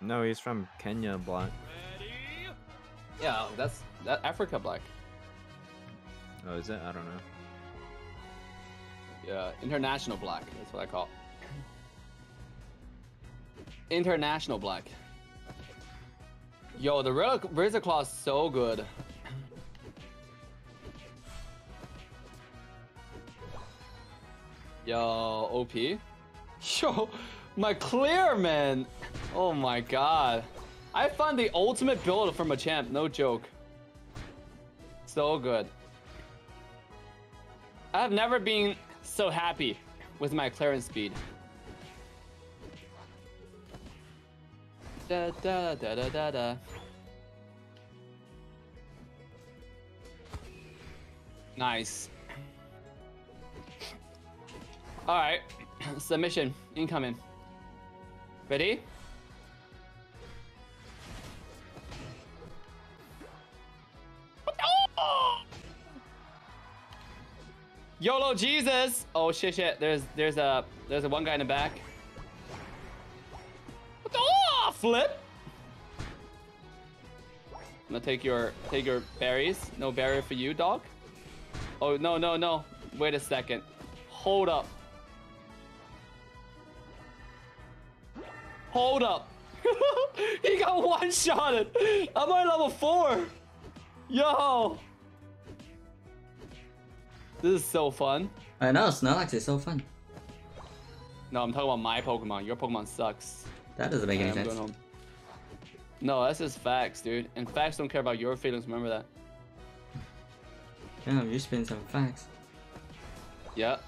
No, he's from Kenya Black. Ready? Yeah, that's Africa Black. Oh, is it? I don't know. Yeah, International Black. That's what I call it. International Black. Yo, the Razor Claw is so good. Yo, OP. Yo, my clear, man. Oh my god. I found the ultimate build from a champ, no joke. So good. I've never been so happy with my clearance speed. Da da da da da da. Nice. All right, submission incoming. Ready? Oh! YOLO Jesus! Oh shit, shit. There's a one guy in the back. Oh, flip! I'm gonna take your berries. No barrier for you, dog. Oh no no no! Wait a second. Hold up. Hold up. He got one-shotted. I'm on level 4. Yo. This is so fun. I know, Snorlax is so fun. No, I'm talking about my Pokemon. Your Pokemon sucks. That doesn't make any sense. No, that's just facts, dude. And facts don't care about your feelings. Remember that. Damn, you spin some facts. Yep.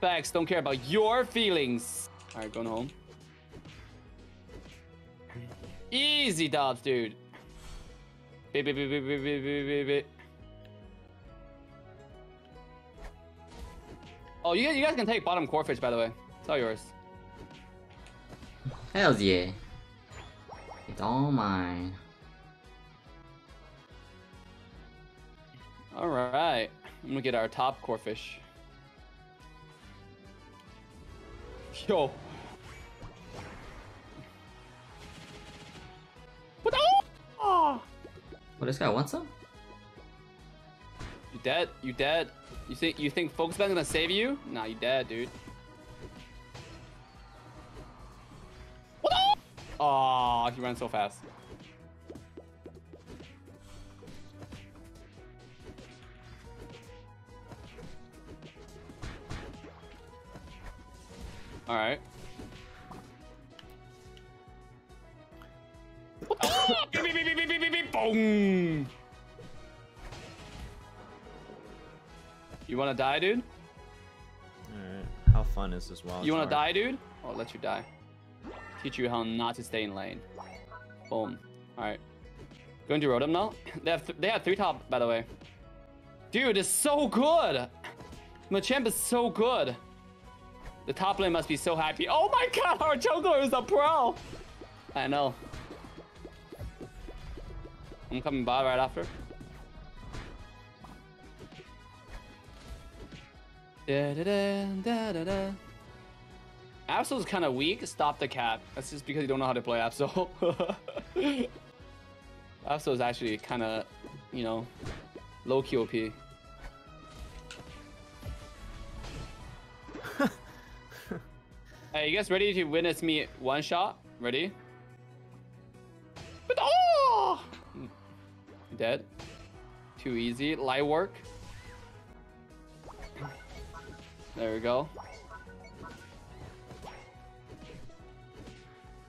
Facts don't care about your feelings. All right, going home. Easy dubs, dude. Baby. Oh, you guys can take bottom core fish, by the way. It's all yours. Hell yeah. It's all mine. All right. I'm gonna get our top core fish. Yo. What, this guy wants some? You dead? You dead? You think Focus Band's gonna save you? Nah, you dead, dude. Oh, he ran so fast. All right. Boom! You wanna die, dude? Alright, how fun is this wild? You wanna die, dude? I'll let you die. Teach you how not to stay in lane. Boom. Alright. Going to Rotom now? They have 3 top, by the way. Dude, it's so good! Machamp is so good. The top lane must be so happy. Oh my god, our jungler is a pro! I know. I'm coming by right after. Absol's kind of weak. Stop the cap. That's just because you don't know how to play Absol. Absol is actually kind of, you know, low key OP. Hey, you guys ready to witness me one shot? Ready? But oh! Dead. Too easy. Light work. There we go.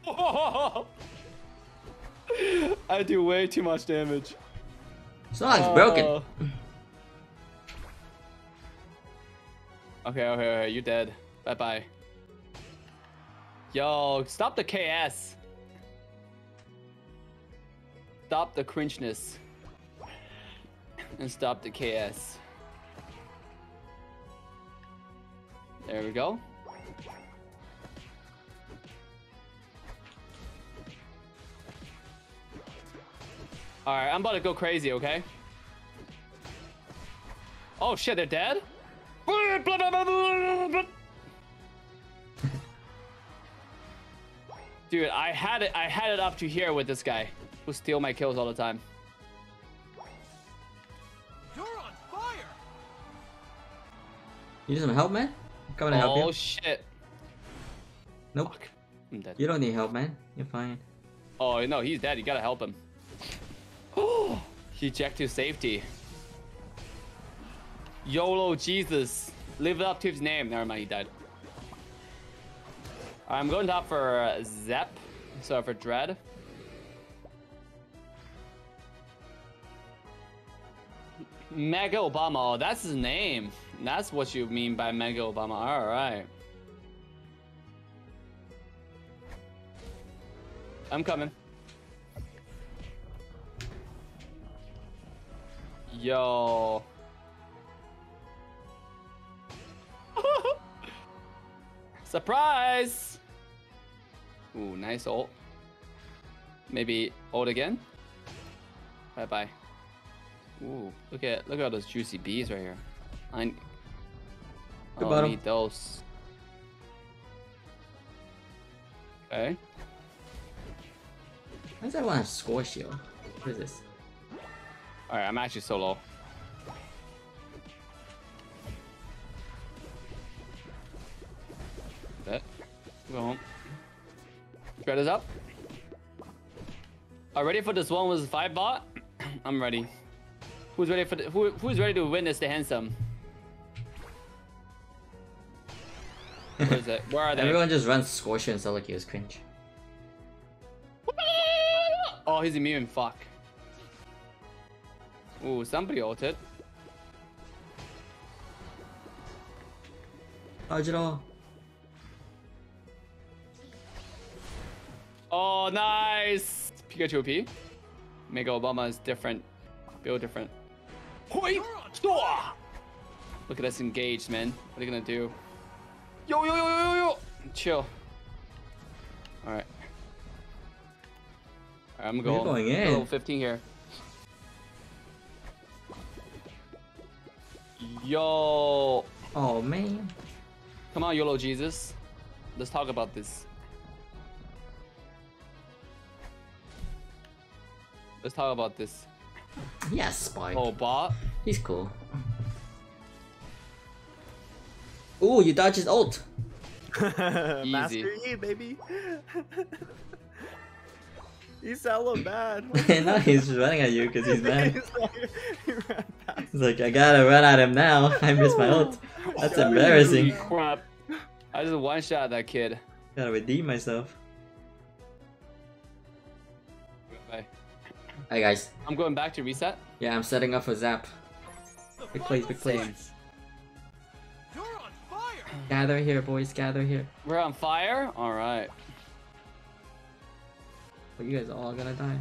Oh! I do way too much damage. Snorlax broken. Okay, you dead. Bye bye. Yo, stop the KS. Stop the cringeness. And stop the KS. There we go. Alright, I'm about to go crazy, okay? Oh shit, they're dead? Dude, I had it up to here with this guy who steals my kills all the time. You're on fire. You need some help, man? I'm coming to help you. Oh shit. Nope. Fuck. I'm dead. You don't need help, man. You're fine. Oh no, he's dead. You gotta help him. Oh, he checked to safety. YOLO Jesus. Live up to his name. Never mind, he died. I'm going top for Zep, so for Dread. Mega Obama, oh, that's his name. That's what you mean by Mega Obama, all right. I'm coming. Yo. Surprise! Ooh, nice ult. Maybe ult again? Bye-bye. Ooh, look at all those juicy bees right here. I need those. Okay. Why does that one have score shield? What is this? Alright, I'm actually so low. That. Go home. Dread is up. Are ready for this one with 5 bot? I'm ready. Who's ready for who's ready to witness the handsome? Where is it? Where are they? Everyone just runs Scorcher and Selic is cringe. Oh, he's immune. Fuck. Ooh, somebody ulted. How'd you know? Oh, nice! Pikachu OP. Mega Obama is different. Build different. Hoi! Look at us engaged, man. What are you gonna do? Yo, yo, yo, yo, yo! Chill. Alright. I'm going in. Level 15 here. Yo! Oh, man. Come on, YOLO Jesus. Let's talk about this. Let's talk about this. Yes, Spike. Oh, bot. He's cool. Ooh, you dodged his ult. Easy. Master E, baby. He's hella bad. No, he's running at you because he's mad. He's like, I gotta run at him now. I missed my ult. That's embarrassing. Crap. I just one-shot that kid. Gotta redeem myself. Hi guys. I'm going back to reset. Yeah, I'm setting up for Zap. Big plays, big plays. You're on fire. Gather here, boys. Gather here. We're on fire. All right. Well, you guys are all gonna die.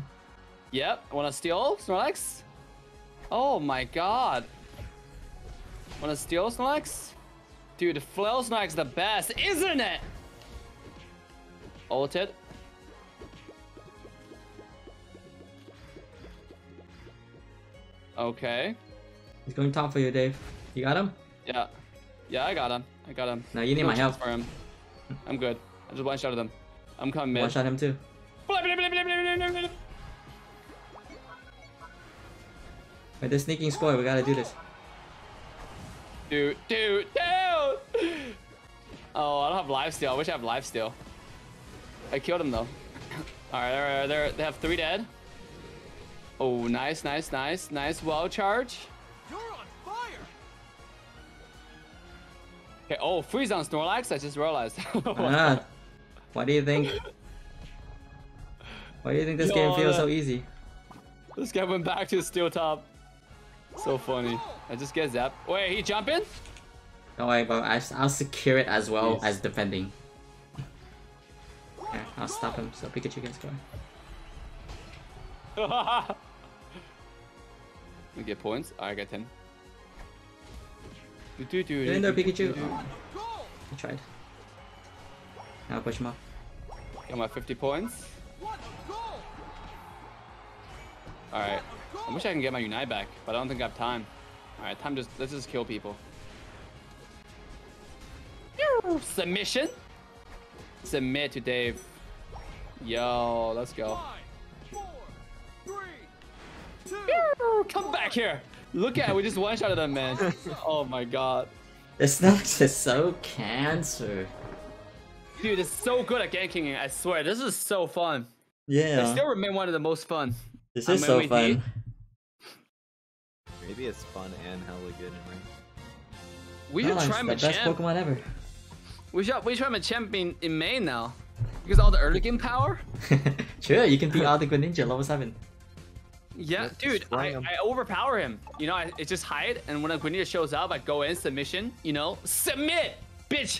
Yep. Want to steal Snorlax? Oh my God. Want to steal Snorlax? Dude, Flail Snorlax the best, isn't it? Ulted. Okay. He's going top for you, Dave. You got him? Yeah. Yeah, I got him. I got him. No, you need my help. For him. I'm good. I just one-shotted him. I'm coming mid. One-shot him too. Wait, they're sneaking score. We gotta do this. Dude, dude, dude! Oh, I don't have lifesteal. I wish I have lifesteal. I killed him though. Alright, they have 3 dead. Oh, nice, nice, nice, nice wall charge. You're on fire. Okay, oh, freeze on Snorlax, I just realized. Why do you think? Why do you think this game feels so easy? This guy went back to the steel top. So funny. I just get zapped. Wait, he jumping? Don't worry, bro. I'll secure it as well as defending. Yeah, I'll stop him so Pikachu can score. We get points. I got 10. Get in there, Pikachu. Oh, I tried. Now push him up. Got my 50 points. Alright. I wish I can get my Unite back, but I don't think I have time. Alright, let's just kill people. Submission? Submit to Dave. Yo, let's go. 5, 4, 3, 2, come back here. Look at it, we just one-shotted that man. Oh my god. This Snorlax is so cancer. Dude, it's so good at ganking, I swear. This is so fun. Yeah. I still remain one of the most fun. This is so fun. Maybe it's fun and hella good, right? We should try Machamp. Best Pokemon ever. We should try Machamp in May now. Because all the early game power? Sure, you can beat all the Greninja level 7. Yeah, dude, I overpower him. You know, it's just hide, and when a Guinia shows up, I go in, submission, you know, submit, bitch!